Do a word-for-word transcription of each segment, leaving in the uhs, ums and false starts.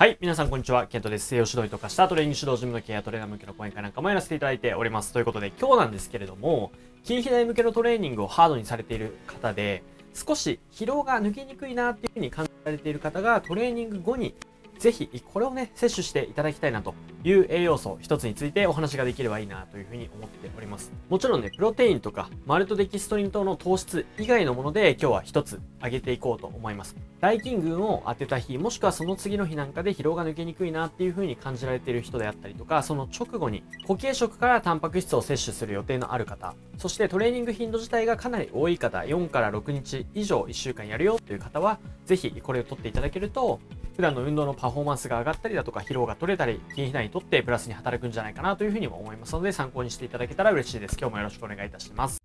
はい。皆さん、こんにちは。ケントです。栄養指導医とかしたトレーニング指導、ジムのケアトレーナー向けの講演会なんかもやらせていただいております。ということで、今日なんですけれども、筋肥大向けのトレーニングをハードにされている方で、少し疲労が抜けにくいなっていうふうに感じられている方が、トレーニング後に、ぜひ、これをね、摂取していただきたいなという栄養素一つについてお話ができればいいなというふうに思っております。もちろんね、プロテインとかマルトデキストリン等の糖質以外のもので今日は一つ挙げていこうと思います。大筋群を当てた日、もしくはその次の日なんかで疲労が抜けにくいなっていうふうに感じられている人であったりとか、その直後に固形食からタンパク質を摂取する予定のある方、そしてトレーニング頻度自体がかなり多い方、よんからろくにち以上いっしゅうかんやるよという方は、ぜひこれを取っていただけると、普段の運動のパフォーマンスが上がったりだとか疲労が取れたり、筋肥大にとってプラスに働くんじゃないかなというふうにも思いますので、参考にしていただけたら嬉しいです。今日もよろしくお願いいたします。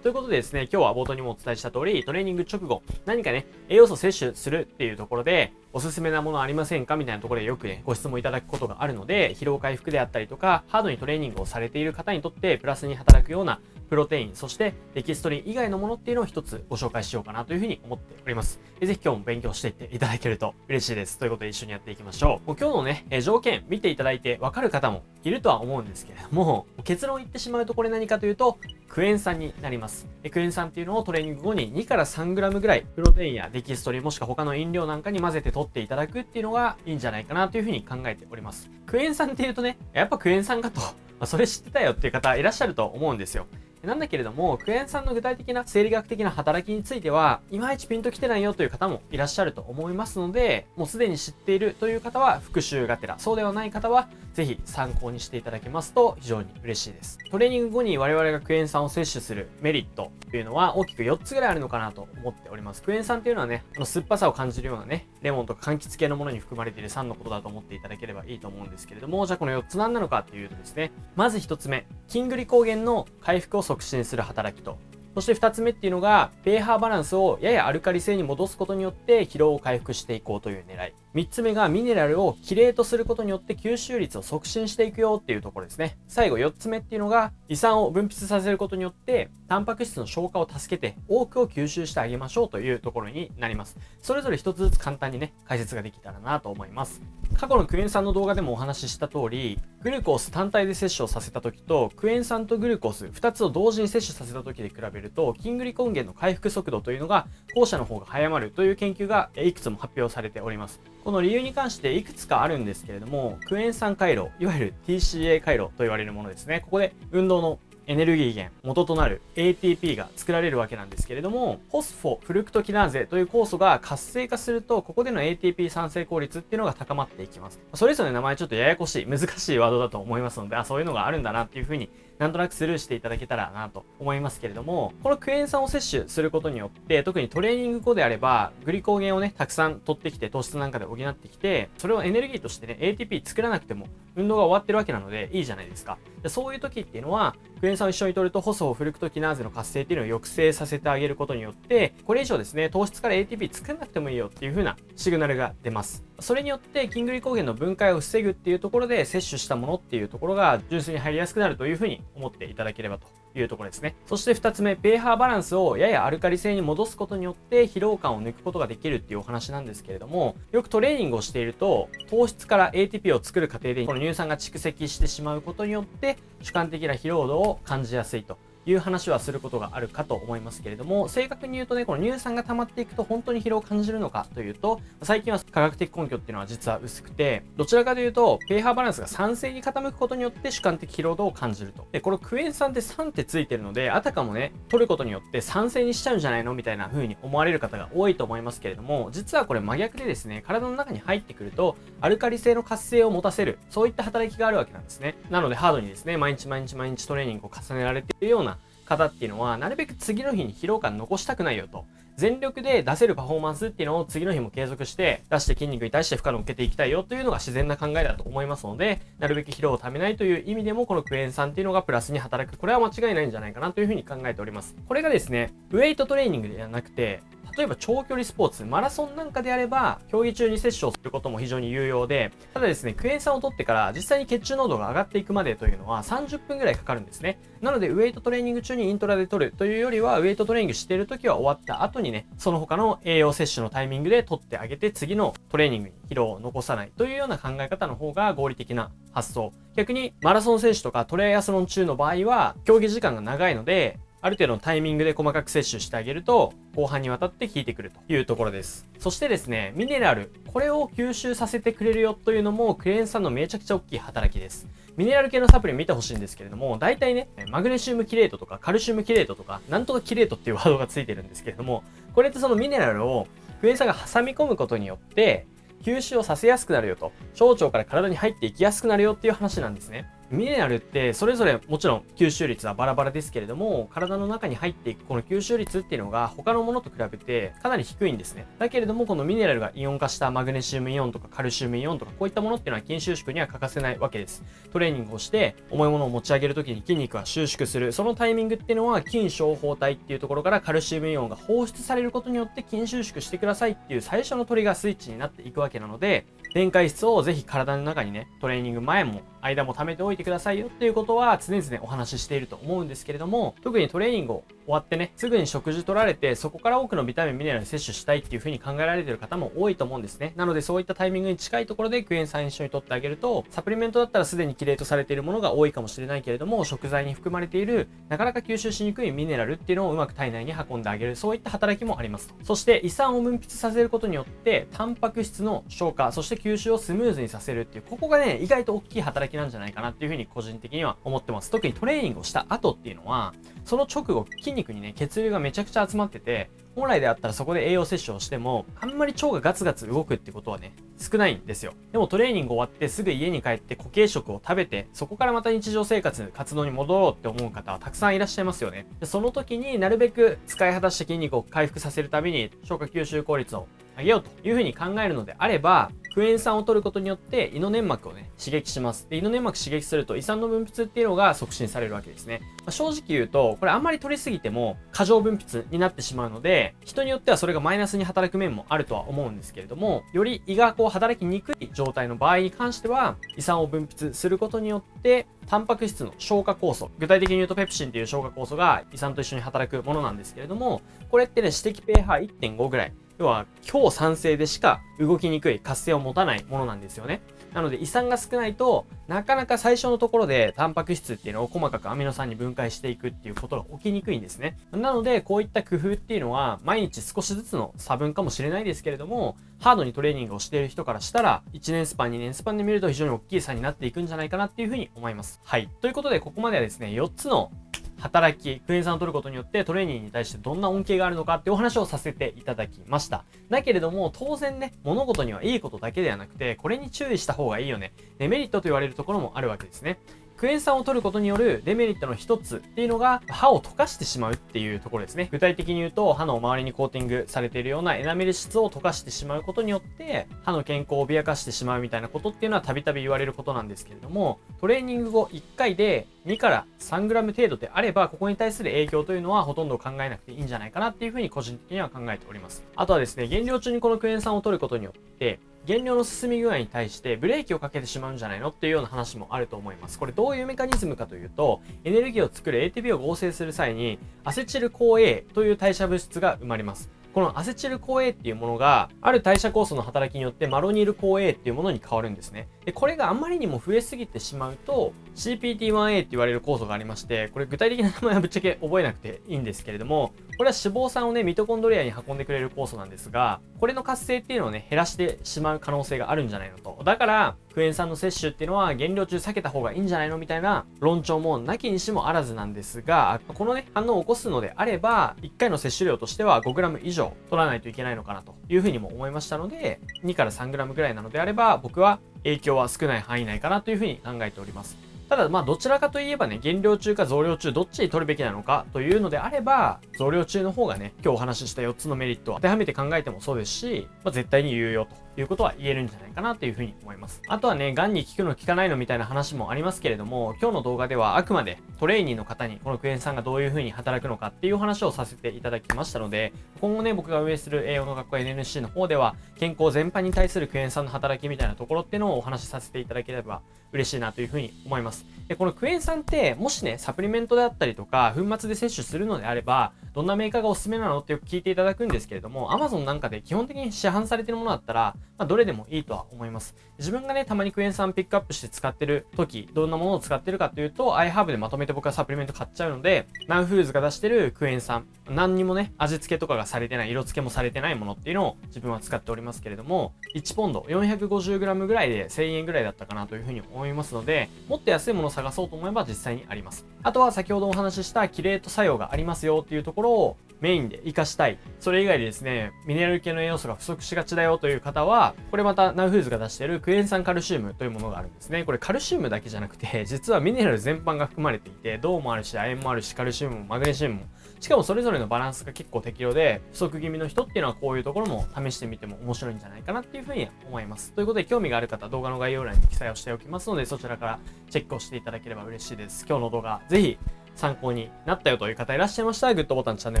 ということでですね、今日は冒頭にもお伝えした通り、トレーニング直後、何かね、栄養素摂取するっていうところで、おすすめなものありませんかみたいなところでよくね、ご質問いただくことがあるので、疲労回復であったりとか、ハードにトレーニングをされている方にとって、プラスに働くようなプロテイン、そしてデキストリン以外のものっていうのを一つご紹介しようかなというふうに思っております。ぜひ今日も勉強していっていただけると嬉しいです。ということで一緒にやっていきましょう。もう今日のね、え条件見ていただいてわかる方もいるとは思うんですけれども、結論言ってしまうとこれ何かというと、クエン酸になります。クエン酸っていうのをトレーニング後ににからさんグラムぐらいプロテインやデキストリンもしくは他の飲料なんかに混ぜて取っていただくっていうのがいいんじゃないかなというふうに考えております。クエン酸っていうとね、やっぱクエン酸かと、それ知ってたよっていう方いらっしゃると思うんですよ。なんだけれども、クエン酸の具体的な生理学的な働きについては、いまいちピンときてないよという方もいらっしゃると思いますので、もうすでに知っているという方は復習がてら、そうではない方は、ぜひ参考にしていただけますと非常に嬉しいです。トレーニング後に我々がクエン酸を摂取するメリットというのは大きくよっつぐらいあるのかなと思っております。クエン酸というのはね、あの酸っぱさを感じるようなね、レモンとか柑橘系のものに含まれている酸のことだと思っていただければいいと思うんですけれども、じゃあこのよっつ何なのかというとですね、まずひとつめ、筋グリコーゲンの回復を促進する働きと、そしてふたつめっていうのが pH バランスをややアルカリ性に戻すことによって疲労を回復していこうという狙い、みっつめがミネラルをキレートすることによって吸収率を促進していくよっていうところですね。最後よっつめっていうのが胃酸を分泌させることによってタンパク質の消化を助けて多くを吸収してあげましょうというところになります。それぞれひとつずつ簡単にね解説ができたらなと思います。過去のクエン酸の動画でもお話しした通り、グルコース単体で摂取をさせた時とクエン酸とグルコースふたつを同時に摂取させた時で比べると、筋グリコーゲンの回復速度というのが後者の方が早まるという研究がいくつも発表されております。この理由に関していくつかあるんですけれども、クエン酸回路、いわゆる ティーシーエー 回路と言われるものですね。ここで運動のエネルギー源、元となる エーティーピー が作られるわけなんですけれども、ホスフォフルクトキナーゼという酵素が活性化すると、ここでの エーティーピー 産生効率っていうのが高まっていきます。それぞれ名前ちょっとややこしい、難しいワードだと思いますので、あ、そういうのがあるんだなっていうふうになんとなくスルーしていただけたらなと思いますけれども、このクエン酸を摂取することによって、特にトレーニング後であれば、グリコーゲンをね、たくさん取ってきて、糖質なんかで補ってきて、それをエネルギーとしてね、エーティーピー 作らなくても、運動が終わってるわけなので、いいじゃないですか。でそういう時っていうのは、クエン酸を一緒に摂ると、ホスフォフルクトキナーゼの活性っていうのを抑制させてあげることによって、これ以上ですね、糖質から エーティーピー 作らなくてもいいよっていう風なシグナルが出ます。それによって、筋グリコーゲンの分解を防ぐっていうところで、摂取したものっていうところが、純粋に入りやすくなるという風に、思っていただければというところですね。そしてふたつめ、pH バランスをややアルカリ性に戻すことによって疲労感を抜くことができるっていうお話なんですけれども、よくトレーニングをしていると、糖質から エーティーピー を作る過程でこの乳酸が蓄積してしまうことによって主観的な疲労度を感じやすいという話はすることがあるかと思いますけれども、正確に言うとね、この乳酸が溜まっていくと本当に疲労を感じるのかというと、最近は科学的根拠っていうのは実は薄くて、どちらかというと pH バランスが酸性に傾くことによって主観的疲労度を感じると。でこのクエン酸って酸ってついてるので、あたかもね取ることによって酸性にしちゃうんじゃないのみたいな風に思われる方が多いと思いますけれども、実はこれ真逆でですね、体の中に入ってくるとアルカリ性の活性を持たせる、そういった働きがあるわけなんですね。なのでハードにですね、毎日毎日毎日トレーニングを重ねられているような方っていうのは、なるべく次の日に疲労感残したくないよと、全力で出せるパフォーマンスっていうのを次の日も継続して出して、筋肉に対して負荷を受けていきたいよというのが自然な考えだと思いますので、なるべく疲労をためないという意味でもこのクエン酸っていうのがプラスに働く、これは間違いないんじゃないかなというふうに考えております。これがですね、ウェイトトレーニングではなくて、例えば長距離スポーツ、マラソンなんかであれば、競技中に摂取をすることも非常に有用で、ただですね、クエン酸を取ってから実際に血中濃度が上がっていくまでというのはさんじゅっぷんぐらいかかるんですね。なので、ウェイトトレーニング中にイントラで取るというよりは、ウェイトトレーニングしている時は終わった後にね、その他の栄養摂取のタイミングで取ってあげて、次のトレーニングに疲労を残さないというような考え方の方が合理的な発想。逆に、マラソン選手とかトライアスロン中の場合は、競技時間が長いので、ある程度のタイミングで細かく摂取してあげると、後半にわたって効いてくるというところです。そしてですね、ミネラル、これを吸収させてくれるよというのも、クエン酸のめちゃくちゃ大きい働きです。ミネラル系のサプリ見てほしいんですけれども、大体ね、マグネシウムキレートとかカルシウムキレートとか、なんとかキレートっていうワードがついてるんですけれども、これってそのミネラルをクエン酸が挟み込むことによって、吸収をさせやすくなるよと、小腸から体に入っていきやすくなるよっていう話なんですね。ミネラルってそれぞれもちろん吸収率はバラバラですけれども、体の中に入っていくこの吸収率っていうのが他のものと比べてかなり低いんですね。だけれどもこのミネラルがイオン化したマグネシウムイオンとかカルシウムイオンとかこういったものっていうのは筋収縮には欠かせないわけです。トレーニングをして重いものを持ち上げるときに筋肉が収縮する。そのタイミングっていうのは筋小包帯っていうところからカルシウムイオンが放出されることによって筋収縮してくださいっていう最初のトリガースイッチになっていくわけなので、電解質をぜひ体の中にね、トレーニング前も間も溜めておいてくださいよっていうことは常々お話ししていると思うんですけれども、特にトレーニングを終わってね、すぐに食事取られて、そこから多くのビタミン、ミネラル摂取したいっていう風に考えられている方も多いと思うんですね。なのでそういったタイミングに近いところでクエン酸一緒に取ってあげると、サプリメントだったらすでにキレートされているものが多いかもしれないけれども、食材に含まれている、なかなか吸収しにくいミネラルっていうのをうまく体内に運んであげる、そういった働きもありますと。そして胃酸を分泌させることによって、タンパク質の消化、そして吸収をスムーズにさせるっていう、ここがね、意外と大きい働きなんじゃないかなっていう風に個人的には思ってます。特にトレーニングをした後っていうのは、その直後、筋肉にね、血流がめちゃくちゃ集まってて、本来であったらそこで栄養摂取をしても、あんまり腸がガツガツ動くってことはね、少ないんですよ。でもトレーニング終わってすぐ家に帰って固形食を食べて、そこからまた日常生活、活動に戻ろうって思う方はたくさんいらっしゃいますよね。でその時になるべく使い果たした筋肉を回復させるために、消化吸収効率を上げようという風に考えるのであれば、クエン酸を取ることによって胃の粘膜をね、刺激します。で、胃の粘膜刺激すると胃酸の分泌っていうのが促進されるわけですね。まあ、正直言うと、これあんまり取りすぎても過剰分泌になってしまうので、人によってはそれがマイナスに働く面もあるとは思うんですけれども、より胃がこう働きにくい状態の場合に関しては、胃酸を分泌することによって、タンパク質の消化酵素、具体的に言うとペプシンっていう消化酵素が胃酸と一緒に働くものなんですけれども、これってね、指摘 pH1.5 ぐらい。要は強酸性でしか動きにくい、活性を持たないものなんですよね。なので胃酸が少ないと、なかなか最初のところでタンパク質っていうのを細かくアミノ酸に分解していくっていうことが起きにくいんですね。なのでこういった工夫っていうのは、毎日少しずつの差分かもしれないですけれども、ハードにトレーニングをしている人からしたら、いちねんスパン、にねんスパンで見ると非常に大きい差になっていくんじゃないかなっていうふうに思います。はい。ということでここまではですね、よっつの働き、クエン酸を取ることによってトレーニングに対してどんな恩恵があるのかっていうお話をさせていただきました。だけれども、当然ね、物事にはいいことだけではなくて、これに注意した方がいいよね。デメリットと言われるところもあるわけですね。クエン酸を取ることによるデメリットの一つっていうのが、歯を溶かしてしまうっていうところですね。具体的に言うと、歯の周りにコーティングされているようなエナメル質を溶かしてしまうことによって、歯の健康を脅かしてしまうみたいなことっていうのはたびたび言われることなんですけれども、トレーニング後いっかいでにからさんグラム程度であれば、ここに対する影響というのはほとんど考えなくていいんじゃないかなっていうふうに個人的には考えております。あとはですね、減量中にこのクエン酸を取ることによって、減量の進み具合に対してブレーキをかけてしまうんじゃないのっていうような話もあると思います。これどういうメカニズムかというと、エネルギーを作る エーティーピー を合成する際に、アセチルコーエー という代謝物質が生まれます。このアセチルコーエー っていうものが、ある代謝酵素の働きによってマロニルコーエー っていうものに変わるんですね。で、これがあまりにも増えすぎてしまうと、シーピーティーワンエー って言われる酵素がありまして、これ具体的な名前はぶっちゃけ覚えなくていいんですけれども、これは脂肪酸をね、ミトコンドリアに運んでくれる酵素なんですが、これの活性っていうのをね、減らしてしまう可能性があるんじゃないのと。だから、クエン酸の摂取っていうのは減量中避けた方がいいんじゃないのみたいな論調もなきにしもあらずなんですが、このね、反応を起こすのであれば、いっかいの摂取量としては ごグラム 以上取らないといけないのかなというふうにも思いましたので、にからさんグラム ぐらいなのであれば、僕は影響は少ない範囲内かなというふうに考えております。ただ、まあ、どちらかといえばね、減量中か増量中、どっちに取るべきなのかというのであれば、増量中の方がね、今日お話ししたよっつのメリットを当てはめて考えてもそうですし、まあ、絶対に有用ということは言えるんじゃないかなというふうに思います。あとはね、癌に効くの効かないのみたいな話もありますけれども、今日の動画ではあくまでトレーニーの方にこのクエン酸がどういうふうに働くのかっていうお話をさせていただきましたので、今後ね、僕が運営する栄養の学校 エヌエヌシー の方では、健康全般に対するクエン酸の働きみたいなところっていうのをお話しさせていただければ嬉しいなというふうに思います。でこのクエン酸ってもしねサプリメントであったりとか粉末で摂取するのであればどんなメーカーがおすすめなのってよく聞いていただくんですけれども アマゾン なんかで基本的に市販されてるものだったら、まあ、どれでもいいとは思います。自分がねたまにクエン酸ピックアップして使ってる時どんなものを使ってるかというと アイハーブ でまとめて僕はサプリメント買っちゃうのでナンフーズが出してるクエン酸何にもね味付けとかがされてない色付けもされてないものっていうのを自分は使っておりますけれどもいちポンド よんひゃくごじゅうグラム ぐらいでせんえんぐらいだったかなというふうに思いますのでもっと安いものを探そうと思えば実際にあります。あとは先ほどお話ししたキレート作用がありますよっていうところをメインで活かしたいそれ以外でですねミネラル系の栄養素が不足しがちだよという方はこれまたナウフーズが出しているクエン酸カルシウムというものがあるんですね。これカルシウムだけじゃなくて実はミネラル全般が含まれていて銅もあるし亜鉛もあるしカルシウムもマグネシウムもしかもそれぞれのバランスが結構適量で不足気味の人っていうのはこういうところも試してみても面白いんじゃないかなっていうふうに思います。ということで興味がある方動画の概要欄に記載をしておきますのでそちらからチェックをしていただければ嬉しいです。今日の動画ぜひ参考になったよという方いらっしゃいましたらグッドボタンチャンネ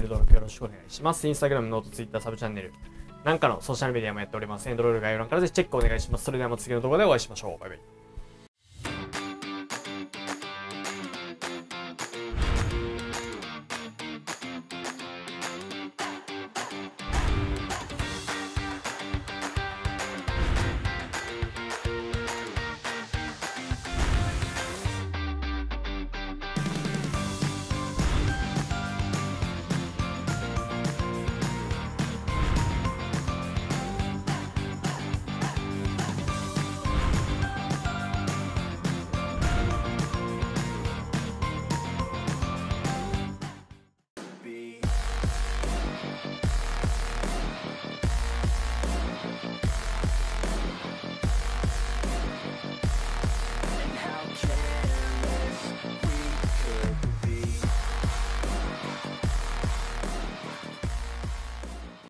ル登録よろしくお願いします。インスタグラムノートツイッターサブチャンネルなんかのソーシャルメディアもやっております。エンドロール概要欄からぜひチェックお願いします。それではまた次の動画でお会いしましょう。バイバイ。